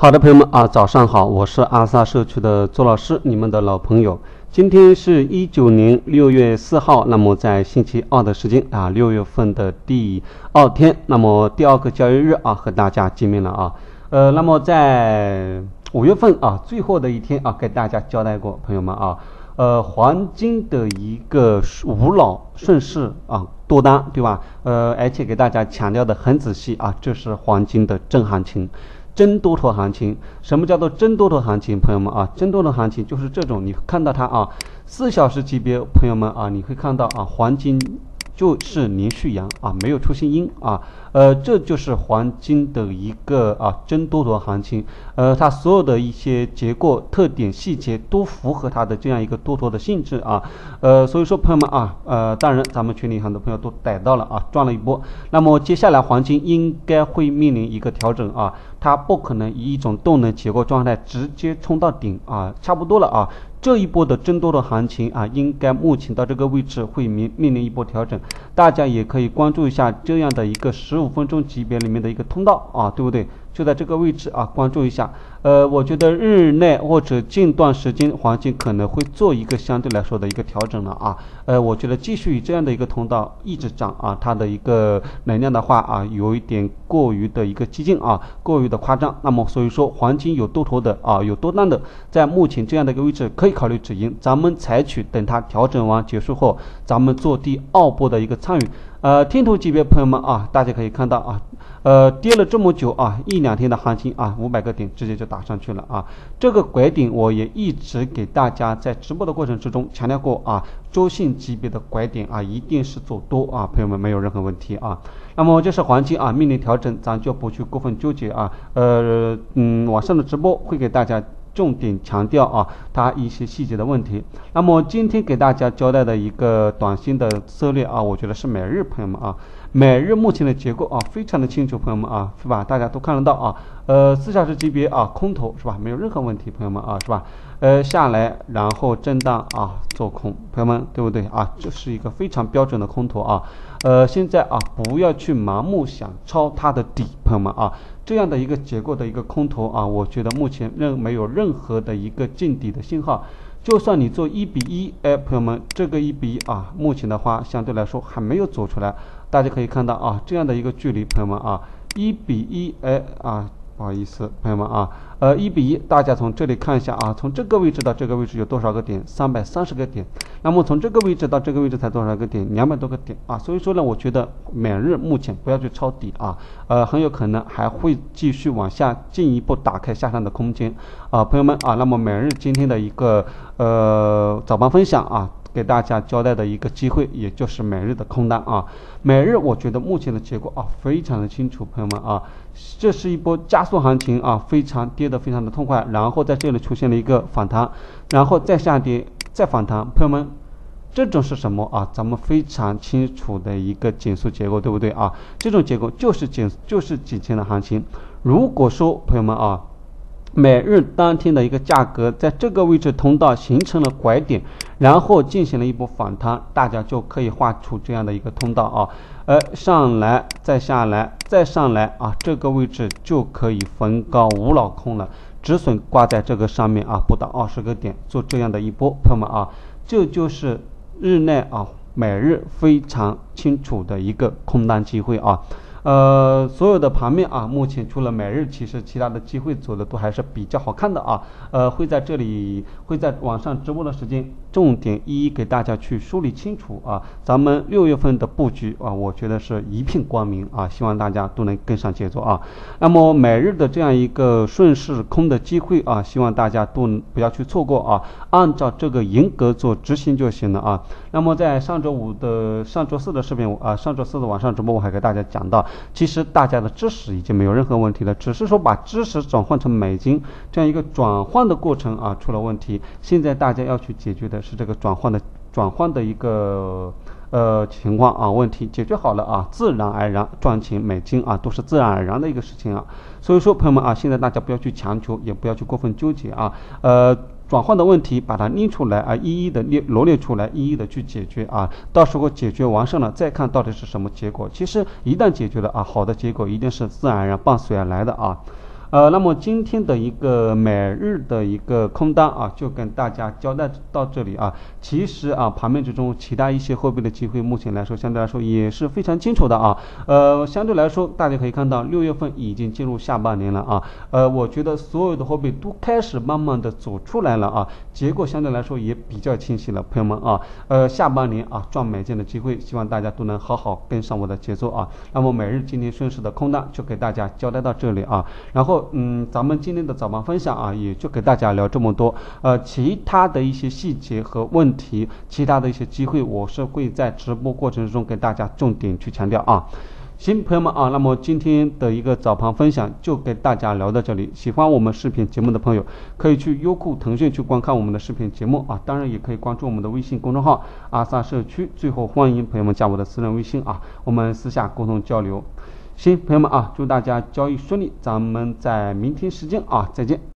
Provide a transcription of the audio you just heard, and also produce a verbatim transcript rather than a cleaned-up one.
好的，朋友们啊，早上好，我是阿萨社区的周老师，你们的老朋友。今天是一九年六月四号，那么在星期二的时间啊，六月份的第二天，那么第二个交易日啊，和大家见面了啊。呃，那么在五月份啊，最后的一天啊，给大家交代过，朋友们啊，呃，黄金的一个无脑顺势啊多单，对吧？呃，而且给大家强调的很仔细啊，这是黄金的正行情。真多头行情，什么叫做真多头行情？朋友们啊，真多头行情就是这种，你看到它啊，四小时级别，朋友们啊，你会看到啊，黄金就是连续阳啊，没有出现阴啊，呃，这就是黄金的一个啊真多头行情，呃，它所有的一些结构特点细节都符合它的这样一个多头的性质啊，呃，所以说朋友们啊，呃，当然咱们群里很多朋友都逮到了啊，赚了一波，那么接下来黄金应该会面临一个调整啊。它不可能以一种动能结构状态直接冲到顶啊，差不多了啊。这一波的增多的行情啊，应该目前到这个位置会面面临一波调整，大家也可以关注一下这样的一个十五分钟级别里面的一个通道啊，对不对？就在这个位置啊，关注一下。呃，我觉得日内或者近段时间黄金可能会做一个相对来说的一个调整了啊。呃，我觉得继续以这样的一个通道一直涨啊，它的一个能量的话啊，有一点过于的一个激进啊，过于的夸张。那么所以说，黄金有多头的啊，有多单的，在目前这样的一个位置可以考虑止盈，咱们采取等它调整完结束后，咱们做第二波的一个参与。呃，天图级别朋友们啊，大家可以看到啊，呃，跌了这么久啊，一两天的行情啊，五百个点直接就打上去了啊。这个拐点我也一直给大家在直播的过程之中强调过啊，周线级别的拐点啊，一定是走多啊，朋友们没有任何问题啊。那么这是黄金啊，面临调整，咱就不去过分纠结啊。呃，嗯，晚上的直播会给大家重点强调啊，它一些细节的问题。那么今天给大家交代的一个短线的策略啊，我觉得是每日，朋友们啊，每日目前的结构啊，非常的清楚，朋友们啊，是吧？大家都看得到啊，呃，四小时级别啊，空头是吧？没有任何问题，朋友们啊，是吧？呃，下来然后震荡啊，做空，朋友们对不对啊？这是一个非常标准的空头啊。呃，现在啊，不要去盲目想抄它的底，朋友们啊。这样的一个结构的一个空头啊，我觉得目前任没有任何的一个见底的信号。就算你做一比一，哎，朋友们，这个一比一啊，目前的话相对来说还没有走出来。大家可以看到啊，这样的一个距离，朋友们啊，一比一，哎啊，不好意思，朋友们啊，呃，一比一，大家从这里看一下啊，从这个位置到这个位置有多少个点？三百三十个点。那么从这个位置到这个位置才多少个点？两百多个点啊！所以说呢，我觉得每日目前不要去抄底啊，呃，很有可能还会继续往下进一步打开下探的空间啊，朋友们啊，那么每日今天的一个呃早盘分享啊，给大家交代的一个机会，也就是每日的空单啊，每日我觉得目前的结果啊非常的清楚，朋友们啊，这是一波加速行情啊，非常跌得非常的痛快，然后在这里出现了一个反弹，然后再下跌。再反弹，朋友们，这种是什么啊？咱们非常清楚的一个减速结构，对不对啊？这种结构就是减，就是减轻的行情。如果说朋友们啊，每日当天的一个价格在这个位置通道形成了拐点，然后进行了一波反弹，大家就可以画出这样的一个通道啊。呃，上来，再下来，再上来啊，这个位置就可以逢高无脑空了。止损挂在这个上面啊，不到二十个点做这样的一波，朋友们啊，这就是日内啊每日非常清楚的一个空单机会啊，呃，所有的盘面啊，目前除了每日，其实其他的机会走的都还是比较好看的啊，呃，会在这里会在晚上直播的时间重点一一给大家去梳理清楚啊，咱们六月份的布局啊，我觉得是一片光明啊，希望大家都能跟上节奏啊。那么每日的这样一个顺势空的机会啊，希望大家都不要去错过啊，按照这个严格做执行就行了啊。那么在上周五的上周四的视频啊，上周四的晚上直播我还给大家讲到，其实大家的知识已经没有任何问题了，只是说把知识转换成美金这样一个转换的过程啊出了问题，现在大家要去解决的是这个转换的转换的一个呃情况啊，问题解决好了啊，自然而然赚钱美金啊都是自然而然的一个事情啊，所以说朋友们啊，现在大家不要去强求，也不要去过分纠结啊，呃转换的问题把它拎出来啊，一一的列罗列出来，一一的去解决啊，到时候解决完善了再看到底是什么结果，其实一旦解决了啊，好的结果一定是自然而然伴随而来的啊。呃，那么今天的一个每日的一个空单啊，就跟大家交代到这里啊。其实啊，盘面之中其他一些货币的机会，目前来说相对来说也是非常清楚的啊。呃，相对来说，大家可以看到六月份已经进入下半年了啊。呃，我觉得所有的货币都开始慢慢的走出来了啊，结果相对来说也比较清晰了，朋友们啊。呃，下半年啊赚美金的机会，希望大家都能好好跟上我的节奏啊。那么每日今天顺势的空单就给大家交代到这里啊，然后。嗯，咱们今天的早盘分享啊，也就给大家聊这么多。呃，其他的一些细节和问题，其他的一些机会，我是会在直播过程中给大家重点去强调啊。行，朋友们啊，那么今天的一个早盘分享就给大家聊到这里。喜欢我们视频节目的朋友，可以去优酷、腾讯去观看我们的视频节目啊，当然也可以关注我们的微信公众号“阿萨社区”。最后，欢迎朋友们加我的私人微信啊，我们私下沟通交流。行，朋友们啊，祝大家交易顺利，咱们在明天时间啊，再见。